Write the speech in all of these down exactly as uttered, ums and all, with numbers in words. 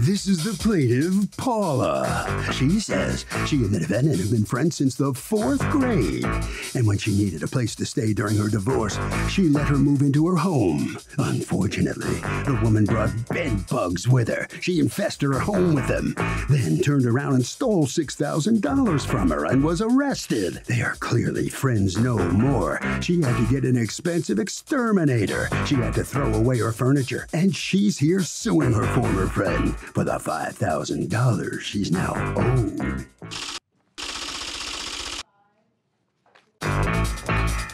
This is the plaintiff, Paula. She says she and the defendant have been friends since the fourth grade. And when she needed a place to stay during her divorce, she let her move into her home. Unfortunately, the woman brought bed bugs with her. She infested her home with them, then turned around and stole six thousand dollars from her and was arrested. They are clearly friends no more. She had to get an expensive exterminator. She had to throw away her furniture, and she's here suing her former friend for the five thousand dollars she's now owed.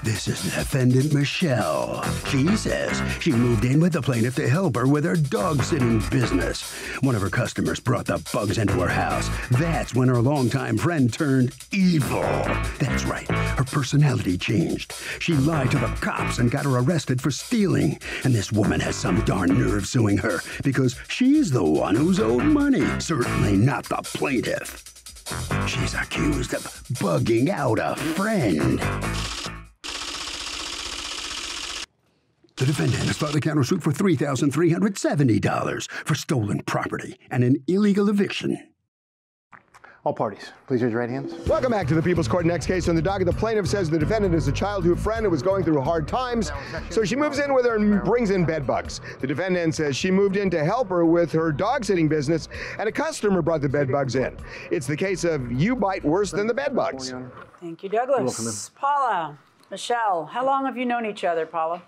This is the defendant, Michelle. She says she moved in with the plaintiff to help her with her dog-sitting business. One of her customers brought the bugs into her house. That's when her longtime friend turned evil. That's right, her personality changed. She lied to the cops and got her arrested for stealing. And this woman has some darn nerve suing her because she's the one who's owed money, certainly not the plaintiff. She's accused of bugging out a friend. The defendant has filed a countersuit for three thousand three hundred seventy dollars for stolen property and an illegal eviction. All parties, please raise your right hands. Welcome back to the People's Court. Next case on the docket, the plaintiff says the defendant is a childhood friend who was going through hard times, so she moves in with her and brings in bed bugs. The defendant says she moved in to help her with her dog sitting business, and a customer brought the bed bugs in. It's the case of you bite worse than the bed bugs. Thank you, Douglas. Paula, Michelle, how long have you known each other, Paula?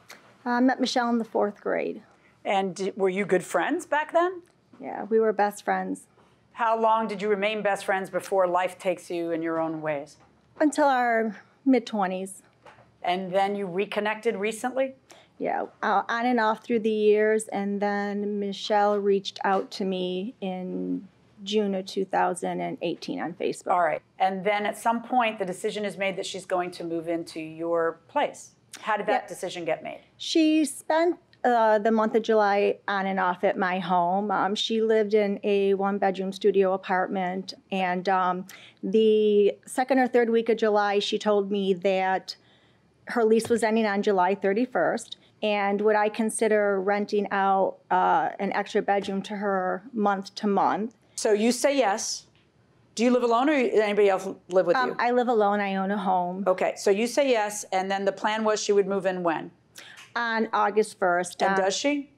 I met Michelle in the fourth grade. And were you good friends back then? Yeah, we were best friends. How long did you remain best friends before life takes you in your own ways? Until our mid twenties. And then you reconnected recently? Yeah, uh, on and off through the years. And then Michelle reached out to me in June of two thousand eighteen on Facebook. All right. And then at some point, the decision is made that she's going to move into your place. How did that yep. decision get made? She spent uh, the month of July on and off at my home. Um, she lived in a one-bedroom studio apartment, and um, the second or third week of July, she told me that her lease was ending on July thirty-first, and would I consider renting out uh, an extra bedroom to her month to month. So you say yes. Do you live alone, or does anybody else live with um, you? I live alone. I own a home. Okay, so you say yes, and then the plan was she would move in when? On August first. And um, does she?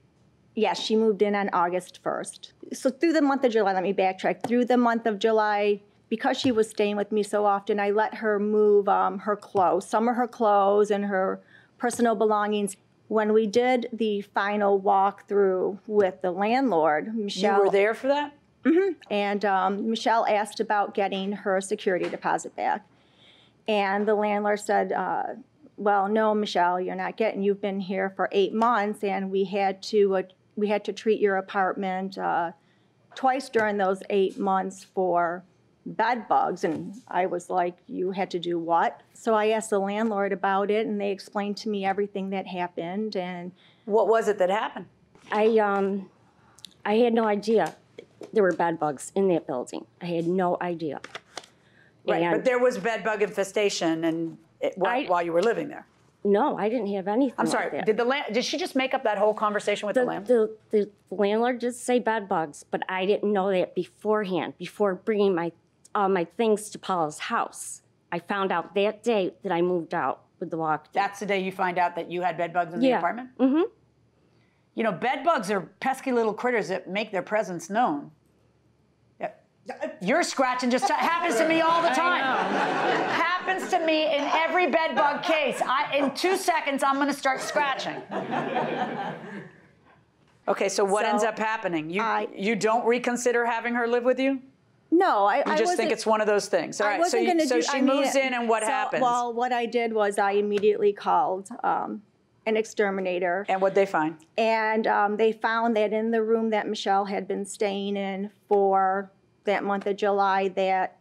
Yes, she moved in on August first. So through the month of July, let me backtrack. Through the month of July, because she was staying with me so often, I let her move um, her clothes, some of her clothes and her personal belongings. When we did the final walkthrough with the landlord, Michelle— You were there for that? Mm-hmm. And um, Michelle asked about getting her security deposit back. And the landlord said, uh, well, no, Michelle, you're not getting, you've been here for eight months and we had to, uh, we had to treat your apartment uh, twice during those eight months for bed bugs. And I was like, you had to do what? So I asked the landlord about it and they explained to me everything that happened. And what was it that happened? I, um, I had no idea. There were bed bugs in that building. I had no idea. Right, and but there was bed bug infestation and it, while, I, while you were living there. No, I didn't have anything. I'm sorry. Like that. Did the land, did she just make up that whole conversation with the, the landlord? The, the landlord did say bed bugs, but I didn't know that beforehand. Before bringing my all uh, my things to Paula's house, I found out that day that I moved out with the walk. That's the day you find out that you had bed bugs in yeah. the apartment. Mm-hmm. You know, bed bugs are pesky little critters that make their presence known. Your scratching just happens to me all the time. Happens to me in every bed bug case. I, in two seconds, I'm going to start scratching. Okay, so what so ends up happening? You I, you don't reconsider having her live with you? No, I, you I just think it's one of those things. All right, I wasn't so, you, so do, she I moves mean, in, and what so, happens? Well, what I did was I immediately called. Um, an exterminator. And what'd they find? And um, they found that in the room that Michelle had been staying in for that month of July, that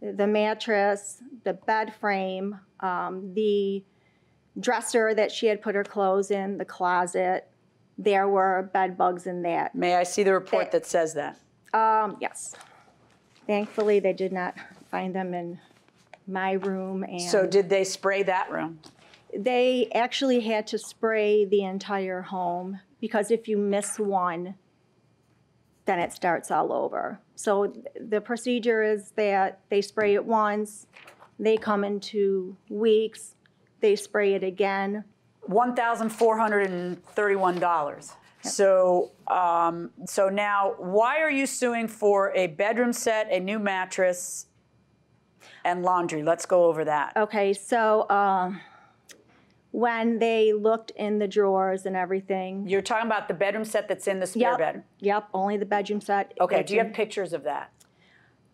the mattress, the bed frame, um, the dresser that she had put her clothes in, the closet, there were bed bugs in that. May I see the report that, that says that? Um, yes. Thankfully, they did not find them in my room. And so did they spray that room? They actually had to spray the entire home because if you miss one, then it starts all over. So the procedure is that they spray it once, they come in two weeks, they spray it again. one thousand four hundred thirty-one dollars. Yep. So, um, so now, why are you suing for a bedroom set, a new mattress, and laundry? Let's go over that. Okay, so uh, when they looked in the drawers and everything. You're talking about the bedroom set that's in the spare yep. bed? Yep, only the bedroom set. Okay, bedroom. Do you have pictures of that?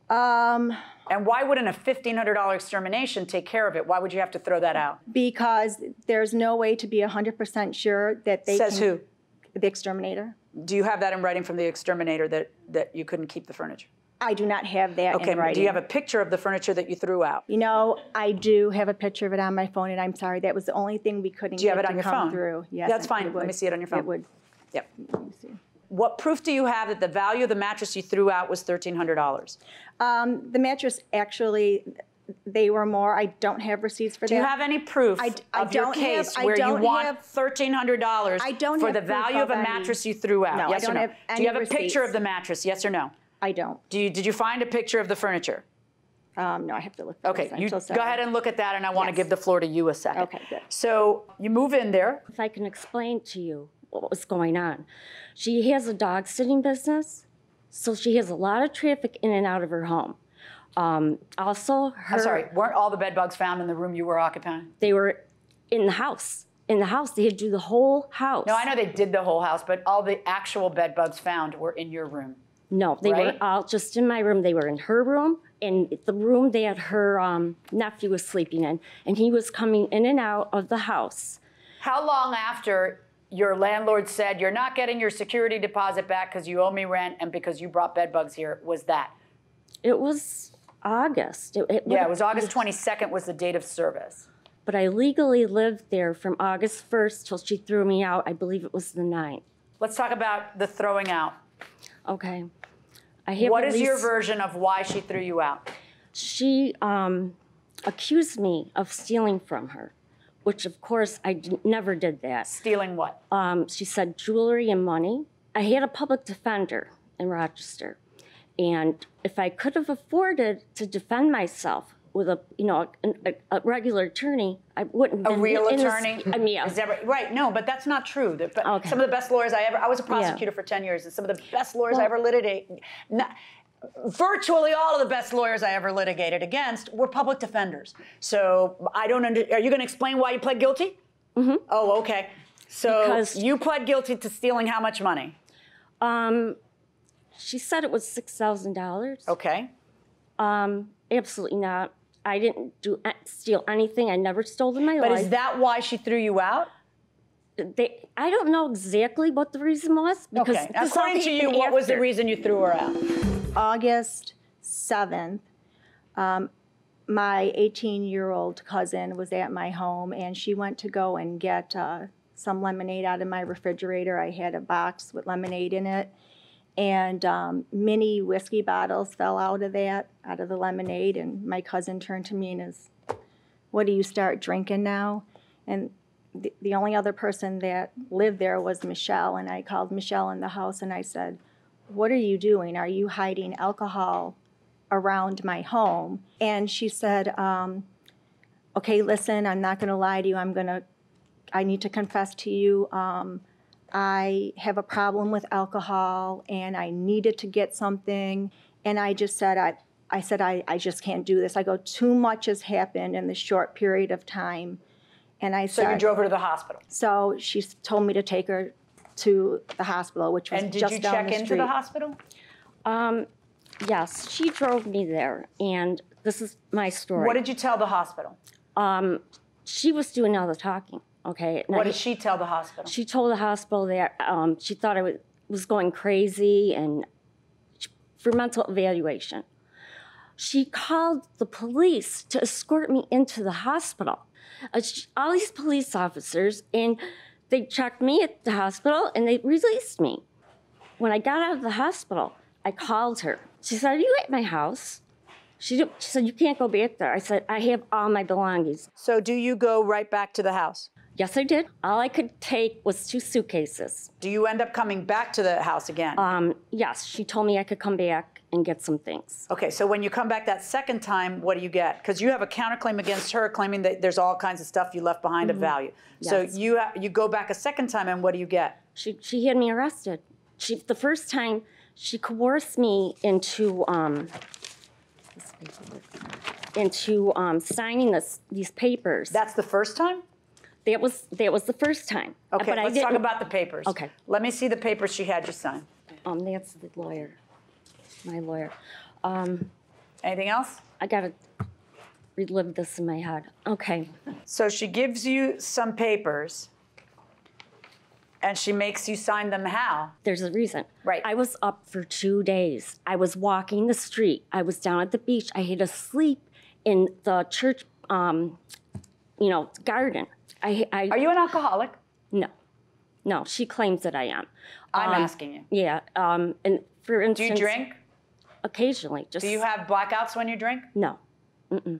Um, and why wouldn't a fifteen hundred dollar extermination take care of it? Why would you have to throw that out? Because there's no way to be one hundred percent sure that they Says can, who? The exterminator. Do you have that in writing from the exterminator that, that you couldn't keep the furniture? I do not have that okay, in writing. Okay, do you have a picture of the furniture that you threw out? You know, I do have a picture of it on my phone, and I'm sorry, that was the only thing we couldn't get to come through. Do you have it on your phone? Through. Yes, That's fine. Let me see it on your phone. It would. Yep. Let me see. What proof do you have that the value of the mattress you threw out was thirteen hundred dollars? Um, the mattress, actually, they were more. I don't have receipts for that. Do you have any proof I, I of don't your case have, where you want thirteen hundred dollars for the value of a any. mattress you threw out? No, yes I don't or no? have any Do you have a receipts. picture of the mattress, yes or no? I don't. Do you, did you find a picture of the furniture? Um, no, I have to look. Okay, you go ahead and look at that, and I want yes. to give the floor to you a second. Okay, good. So you move in there. If I can explain to you what was going on. She has a dog sitting business, so she has a lot of traffic in and out of her home. Um, also, her- I'm sorry, weren't all the bed bugs found in the room you were occupying? They were in the house. In the house, they had to do the whole house. No, I know they did the whole house, but all the actual bed bugs found were in your room. No, they right? were all just in my room. They were in her room, and the room that her um, nephew was sleeping in, and he was coming in and out of the house. How long after your landlord said, you're not getting your security deposit back because you owe me rent and because you brought bed bugs here, was that? It was August. It, it yeah, it was August twenty-second was the date of service. But I legally lived there from August first till she threw me out. I believe it was the ninth. Let's talk about the throwing out. Okay. I have what is your version of why she threw you out? She um, accused me of stealing from her, which of course I d never did that. Stealing what? Um, she said jewelry and money. I had a public defender in Rochester, and if I could have afforded to defend myself with a you know a, a, a regular attorney, I wouldn't. A real in, attorney? In this, I mean, yeah. Is that right? right? No, but that's not true. The, but okay. Some of the best lawyers I ever. I was a prosecutor yeah. for ten years, and some of the best lawyers well, I ever litigated. Not, Virtually all of the best lawyers I ever litigated against were public defenders. So I don't under, are you going to explain why you pled guilty? Mm-hmm. Oh, okay. So because you pled guilty to stealing how much money? Um, she said it was six thousand dollars. Okay. Um, absolutely not. I didn't do steal anything. I never stole in my life. But is that why she threw you out? They, I don't know exactly what the reason was. Because okay. According to you, after. what was the reason you threw her out? August seventh, um, my eighteen-year-old cousin was at my home, and she went to go and get uh, some lemonade out of my refrigerator. I had a box with lemonade in it, and um, mini whiskey bottles fell out of that, out of the lemonade, and my cousin turned to me and is, what do you start drinking now? And the, the only other person that lived there was Michelle, and I called Michelle in the house, and I said, what are you doing? Are you hiding alcohol around my home? And she said, um, okay, listen, I'm not gonna lie to you. I'm gonna, I need to confess to you. Um, I have a problem with alcohol, and I needed to get something. And I just said, I, I said, I, I just can't do this. I go, too much has happened in this short period of time. And I said— So you drove her to the hospital? So she told me to take her to the hospital, which was just down the street. And did you check into the hospital? Um, yes, she drove me there, and this is my story. What did you tell the hospital? Um, she was doing all the talking, okay? What did she tell the hospital? She told the hospital that um, she thought I was going crazy and for mental evaluation. She called the police to escort me into the hospital. Uh, she, all these police officers, and they checked me at the hospital, and they released me. When I got out of the hospital, I called her. She said, are you at my house? She, did, she said, you can't go back there. I said, I have all my belongings. So do you go right back to the house? Yes, I did. All I could take was two suitcases. Do you end up coming back to the house again? Um, yes, she told me I could come back and get some things. Okay, so when you come back that second time, what do you get? Because you have a counterclaim against her claiming that there's all kinds of stuff you left behind mm-hmm. of value. Yes. So you, you go back a second time, and what do you get? She, she had me arrested. She, the first time, she coerced me into um, into um, signing this, these papers. That's the first time? That was, that was the first time. Okay, but let's talk about the papers. Okay. Let me see the papers she had you sign. Um, that's the lawyer, my lawyer. Um, Anything else? I gotta relive this in my head. Okay. So she gives you some papers, and she makes you sign them how? There's a reason. Right. I was up for two days. I was walking the street. I was down at the beach. I had to sleep in the church, um, you know, garden. I, I, Are you an alcoholic? No. No, she claims that I am. I'm um, asking you. Yeah. Um, and for instance, do you drink? Occasionally. Just. Do you have blackouts when you drink? No. Mm-mm.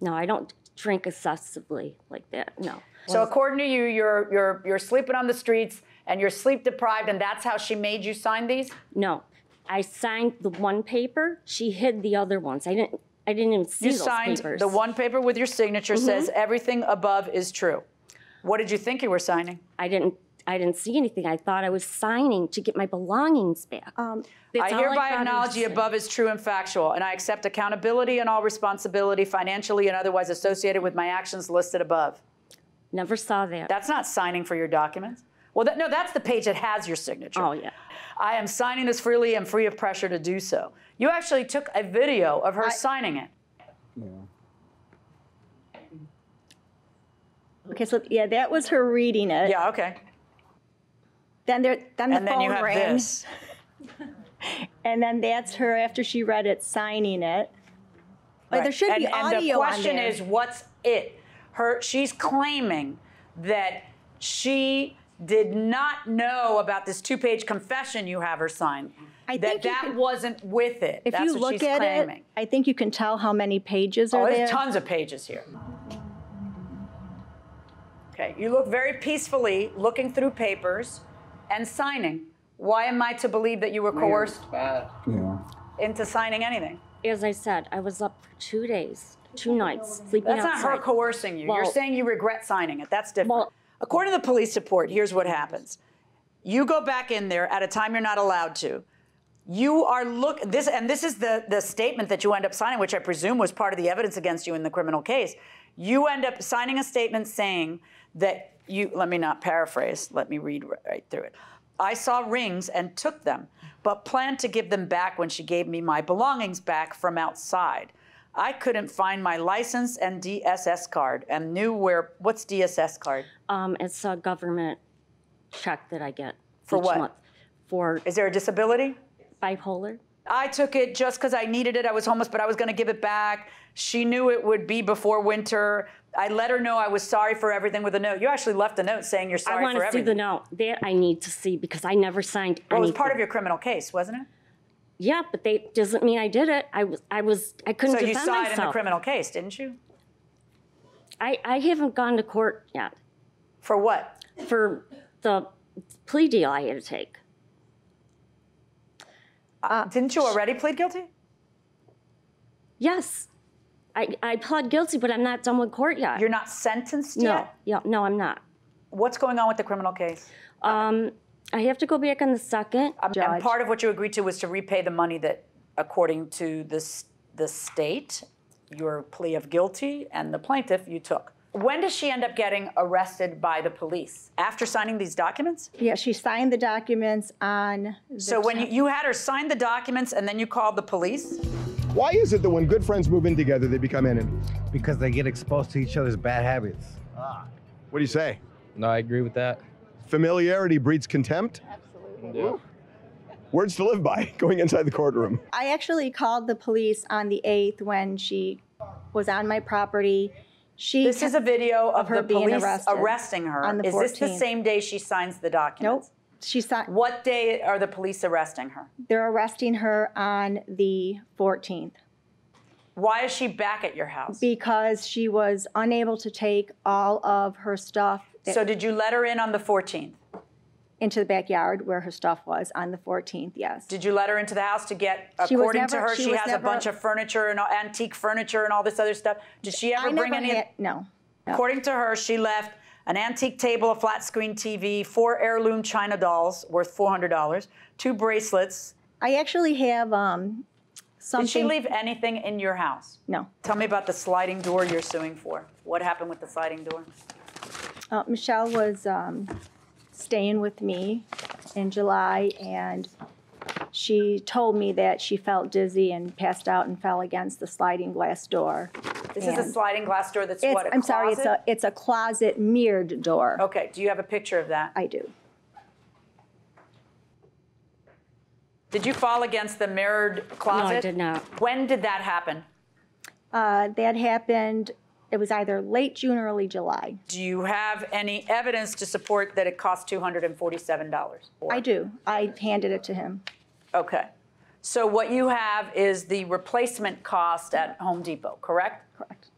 No, I don't drink excessively like that, no. So according to you, you're, you're, you're sleeping on the streets and you're sleep deprived, and that's how she made you sign these? No. I signed the one paper. She hid the other ones. I didn't. I didn't even see those papers. You signed the one paper with your signature mm-hmm. says everything above is true. What did you think you were signing? I didn't. I didn't see anything. I thought I was signing to get my belongings back. Um, I hereby acknowledge the above is true and factual, and I accept accountability and all responsibility financially and otherwise associated with my actions listed above. Never saw that. That's not signing for your documents. Well, that, no, that's the page that has your signature. Oh, yeah. I am signing this freely and free of pressure to do so. You actually took a video of her I, signing it. Yeah. Okay, so, yeah, that was her reading it. Yeah, okay. Then, there, then the and phone then rings. And then that's her, after she read it, signing it. But right. there should and, be audio on there. And the question is, what's it? Her, she's claiming that she did not know about this two-page confession you have her sign. I that think that can, wasn't with it. If That's you what look she's at claiming. It, I think you can tell how many pages oh, are there. There's tons of pages here. Okay, you look very peacefully looking through papers and signing. Why am I to believe that you were coerced yeah. into signing anything? As I said, I was up for two days, two nights, sleeping That's outside. That's not her coercing you. Well, you're saying you regret signing it. That's different. Well, according to the police report, here's what happens. You go back in there at a time you're not allowed to. You are look this, and this is the, the statement that you end up signing, which I presume was part of the evidence against you in the criminal case. You end up signing a statement saying that you, let me not paraphrase, let me read right through it. I saw rings and took them, but planned to give them back when she gave me my belongings back from outside. I couldn't find my license and D S S card and knew where, what's D S S card? Um, it's a government check that I get. For what? Month. For. Is there a disability? Bipolar. I took it just because I needed it. I was homeless, but I was going to give it back. She knew it would be before winter. I let her know I was sorry for everything with a note. You actually left a note saying you're sorry for everything. I want to see the note. That I need to see because I never signed anything. Well, it was part of your criminal case, wasn't it? Yeah, but that doesn't mean I did it. I was, I was, I couldn't defend myself. So you saw it in the criminal case, didn't you? I, I haven't gone to court yet. For what? For the plea deal I had to take. Uh, didn't you already plead guilty? Yes, I, I pled guilty, but I'm not done with court yet. You're not sentenced no, yet? Yeah, no, I'm not. What's going on with the criminal case? Um. I have to go back on the second. Um, and part of what you agreed to was to repay the money that, according to this, the state, your plea of guilty and the plaintiff you took. When does she end up getting arrested by the police? After signing these documents? Yeah, she signed the documents on the So when you, you had her sign the documents and then you called the police? Why is it that when good friends move in together, they become enemies? Because they get exposed to each other's bad habits. Ah. What do you say? No, I agree with that. Familiarity breeds contempt? Absolutely. Yeah. Words to live by, going inside the courtroom. I actually called the police on the eighth when she was on my property. She This is a video of, of her the being police arrested arresting her. On the fourteenth. Is this the same day she signs the documents? Nope. She signed. What day are the police arresting her? They're arresting her on the fourteenth. Why is she back at your house? Because she was unable to take all of her stuff So did you let her in on the fourteenth? Into the backyard where her stuff was on the fourteenth, yes. Did you let her into the house to get, she according never, to her, she, she has never, a bunch of furniture and antique furniture and all this other stuff. Did she ever I bring never any? Had, no, no. According to her, she left an antique table, a flat screen T V, four heirloom China dolls worth four hundred dollars, two bracelets. I actually have um, something. Did she leave anything in your house? No. Tell me about the sliding door you're suing for. What happened with the sliding door? Uh, Michelle was um, staying with me in July, and she told me that she felt dizzy and passed out and fell against the sliding glass door. This and is a sliding glass door that's what, a I'm closet? sorry, it's a, it's a closet mirrored door. Okay, do you have a picture of that? I do. Did you fall against the mirrored closet? No, I did not. When did that happen? Uh, that happened... It was either late June or early July. Do you have any evidence to support that it cost two hundred forty-seven dollars? I do. I handed it to him. Okay. So what you have is the replacement cost at Home Depot, correct? Correct.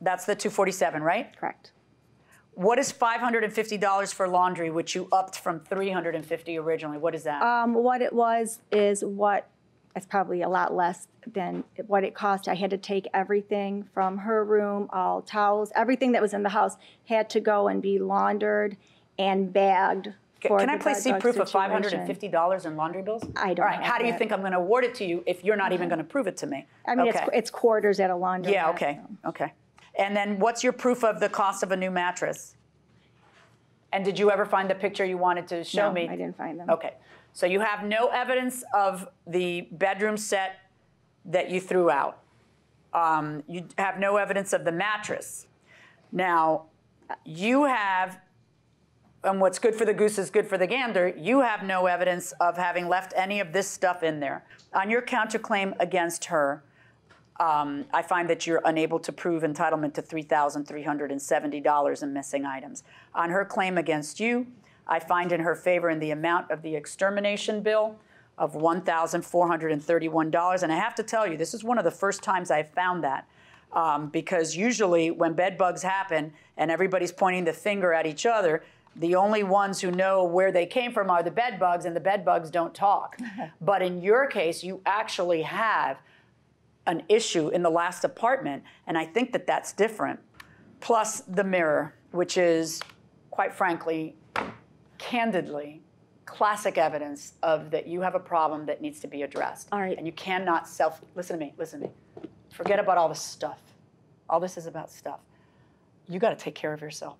That's the two hundred forty-seven dollars, right? Correct. What is five hundred fifty dollars for laundry, which you upped from three hundred fifty dollars originally? What is that? Um, what it was is what... It's probably a lot less than what it cost. I had to take everything from her room, all towels, everything that was in the house had to go and be laundered and bagged. Okay. For Can the I please see proof situation. of five hundred fifty dollars in laundry bills? I don't. All right. How do you that. think I'm going to award it to you if you're not mm-hmm. even going to prove it to me? I mean, okay. it's, it's quarters at a laundry. Yeah. Okay. So. Okay. And then, what's your proof of the cost of a new mattress? And did you ever find the picture you wanted to show no, me? No, I didn't find them. Okay. So you have no evidence of the bedroom set that you threw out. Um, you have no evidence of the mattress. Now, you have, and what's good for the goose is good for the gander, you have no evidence of having left any of this stuff in there. On your counterclaim against her, um, I find that you're unable to prove entitlement to three thousand three hundred seventy dollars in missing items. On her claim against you, I find in her favor in the amount of the extermination bill of one thousand four hundred thirty-one dollars. And I have to tell you, this is one of the first times I've found that, um, because usually when bed bugs happen and everybody's pointing the finger at each other, the only ones who know where they came from are the bed bugs, and the bed bugs don't talk. But in your case, you actually have an issue in the last apartment, and I think that that's different. Plus the mirror, which is, quite frankly, candidly, classic evidence of that you have a problem that needs to be addressed. All right. And you cannot self, listen to me, listen to me. Forget about all this stuff. All this is about stuff. You gotta take care of yourself,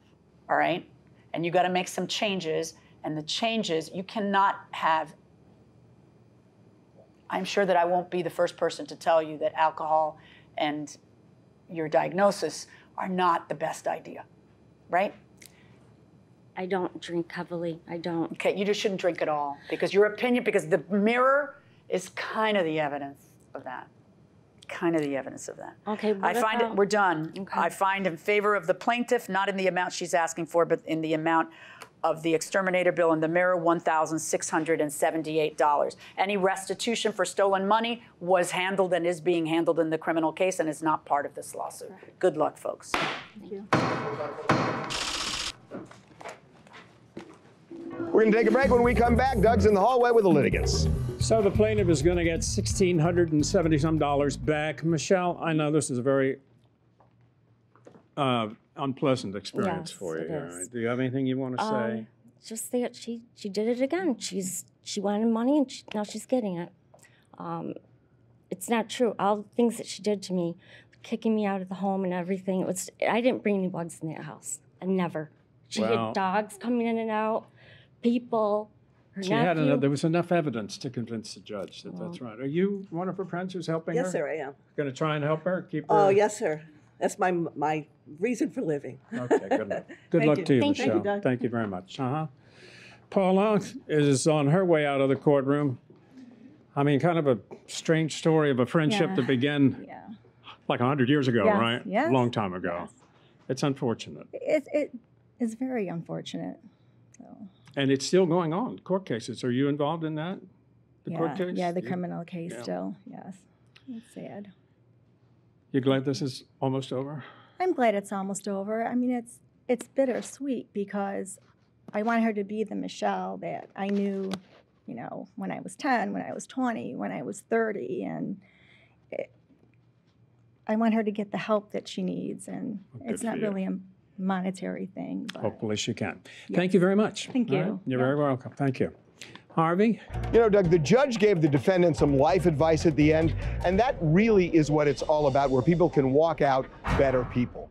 all right? And you gotta make some changes, and the changes, you cannot have, I'm sure that I won't be the first person to tell you that alcohol and your diagnosis are not the best idea, right? I don't drink heavily, I don't. Okay, you just shouldn't drink at all, because your opinion, because the mirror is kind of the evidence of that. Kind of the evidence of that. Okay, I find it, we're done. Okay. I find in favor of the plaintiff, not in the amount she's asking for, but in the amount of the exterminator bill in the mirror, one thousand six hundred seventy-eight dollars. Any restitution for stolen money was handled and is being handled in the criminal case and is not part of this lawsuit. Right. Good luck, folks. Thank you. We're going to take a break. When we come back, Doug's in the hallway with the litigants. So the plaintiff is going to get one thousand six hundred seventy some dollars back. Michelle, I know this is a very uh, unpleasant experience yes, for you. All right. Do you have anything you want to um, say? Just that she she did it again. She's she wanted money, and she, now she's getting it. Um, it's not true. All the things that she did to me, kicking me out of the home and everything. It was I didn't bring any bugs in that house. I never. She well, had dogs coming in and out. People. Her she nephew. had enough. There was enough evidence to convince the judge that oh. that's right. Are you one of her friends who's helping yes, her? Yes, sir, I am. Going to try and help her. Keep. Her... Oh, yes, sir. That's my my reason for living. Okay, good luck. Good luck you. to you, Thank Michelle. You, Doug. Thank you very much. Uh huh. Paula is on her way out of the courtroom. I mean, kind of a strange story of a friendship yeah. that began yeah. like a hundred years ago, yes. right? Yes. A long time ago. Yes. It's unfortunate. It it is very unfortunate. So. And it's still going on, court cases. Are you involved in that, the yeah, court case? Yeah, the you, criminal case yeah. still, yes. It's sad. You glad this is almost over? I'm glad it's almost over. I mean, it's it's bittersweet because I want her to be the Michelle that I knew, you know, when I was ten, when I was twenty, when I was thirty, and it, I want her to get the help that she needs, and well, it's not really a monetary thing. But hopefully she can. Yeah. Thank you very much. Thank you. Right. You're yeah. very welcome. Thank you. Harvey? You know, Doug, the judge gave the defendant some life advice at the end, and that really is what it's all about, where people can walk out better people.